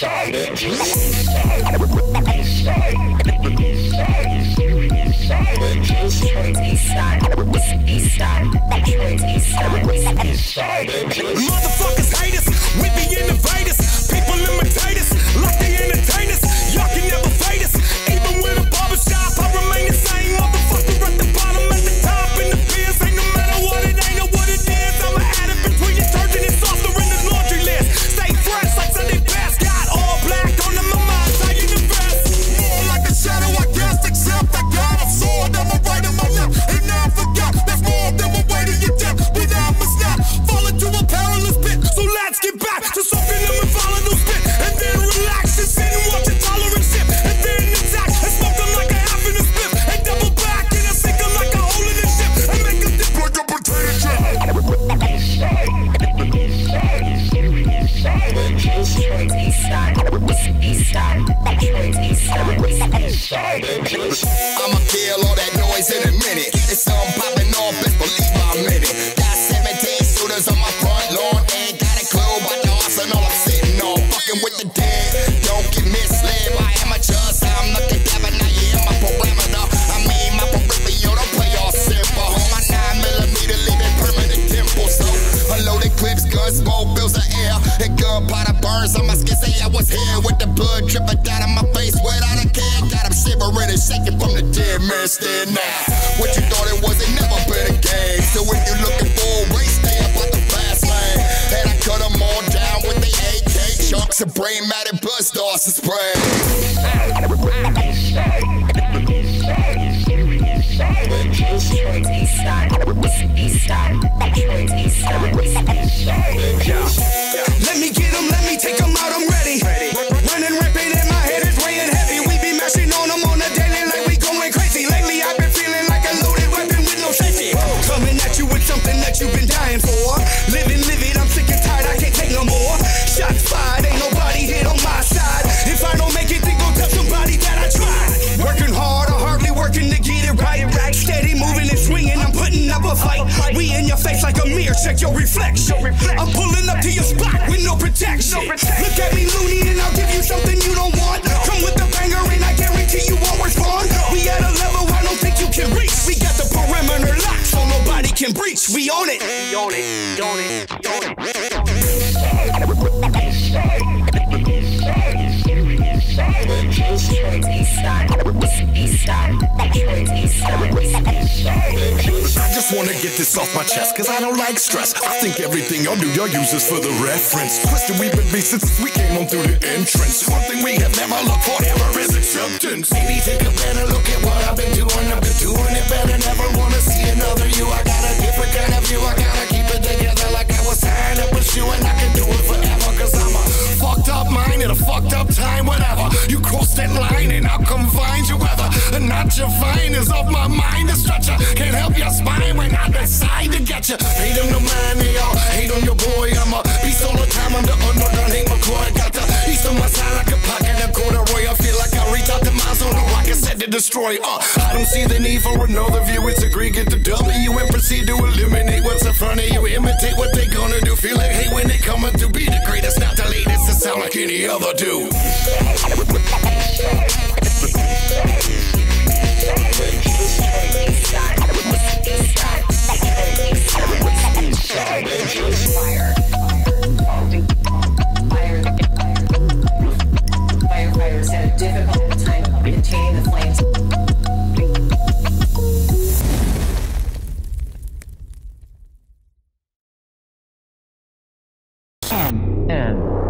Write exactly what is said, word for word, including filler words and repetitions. side, motherfuckers hate us, we be innovators, people imitators, like they entertainers. Y'all can never fight us, even with a barbershop, I remain the same motherfucker at the bottom, at the top, in the fields. Ain't no matter what it ain't, no what it is. I'm an addict between detergent and softer in the laundry list. Stay fresh like Sunday best, got all black on my mind, I ain't the best. More like a shadow, I guess, except I got a sword on my right and my left, and now I forgot. There's more than my way to your death, without my snap, fall into a perilous pit. So let's get back to something that we follow through. I'ma kill all that noise in a minute. It's something popping off, best believe I'm in it. Got seventeen shooters on my front lawn. Ain't got a clue but the arse and all I'm sitting on. Fucking with the dead, don't get misled by amateurs. I'm looking clever, now you in my parameter. I mean my perimeter, yo, don't play all simple. On my nine millimeter, leaving permanent dimples. So unloaded clips, guns, smoke, bills of air. The gunpowder burns on my skin, say I was here with the blood dripping down on my face without a care. Got him shivering and shaking from the dead man stand now. What you thought it was, it never been a game. So if you looking for a race, stay up on the fast lane. And I cut them all down with the A K. Sharks and brain matted blood stars to spray. Let me get him, let me take him out, I'm ready. Running rampant and my head is weighing heavy. We be mashing on him on a daily like we going crazy. Lately I've been feeling like a loaded weapon with no safety. Coming at you with something that you've been dying for. Living, living, I'm sick and tired, I can't take no more. Shots fired, ain't nobody hit on my side. If I don't make it, then go tell somebody that I tried. Working hard or hardly working to get it right. Back steady, moving and swinging, I'm putting up a fight. We in your face like a mirror, check your reflection. I'm pulling up to your spot with no protection. Look at me loony and I'll give you something you don't want. Come with the banger and I guarantee you won't respond. We at a level I don't think you can reach. We got the perimeter locked so nobody can breach. We own it. We own it. We own it. We own it. I just wanna get this off my chest, cause I don't like stress. I think everything y'all do, y'all use this for the reference. Twisted, we've been beat since we came on through the entrance. One thing we have never looked for ever is acceptance. Maybe take a better look at what I've been doing. I've been doing it better, never wanna see another you. I got a different kind of view, I gotta keep it together like I was signed up with you. And I can do it forever, cause I'm a fucked up mind in a fucked up time, whatever. You cross that line and I'll come find you ever. And not your vine is off my mind to stretcher. Can't help your spine when I decide to get you. Hate him no mind, they all hate on your boy. I'm a beast all the time, I'm the underdog, ain't McCoy. Got the east on my side like a pocket of corduroy. I feel like I reach out the miles on the rocket set to destroy. Uh, I don't see the need for another view, it's agree, get the W and proceed to eliminate what's in front of you. Imitate what they gonna do, feel like hate when they coming to be the greatest, not the latest. It sound like any other dude. Fire. Firefighters had a difficult time containing the flames. M N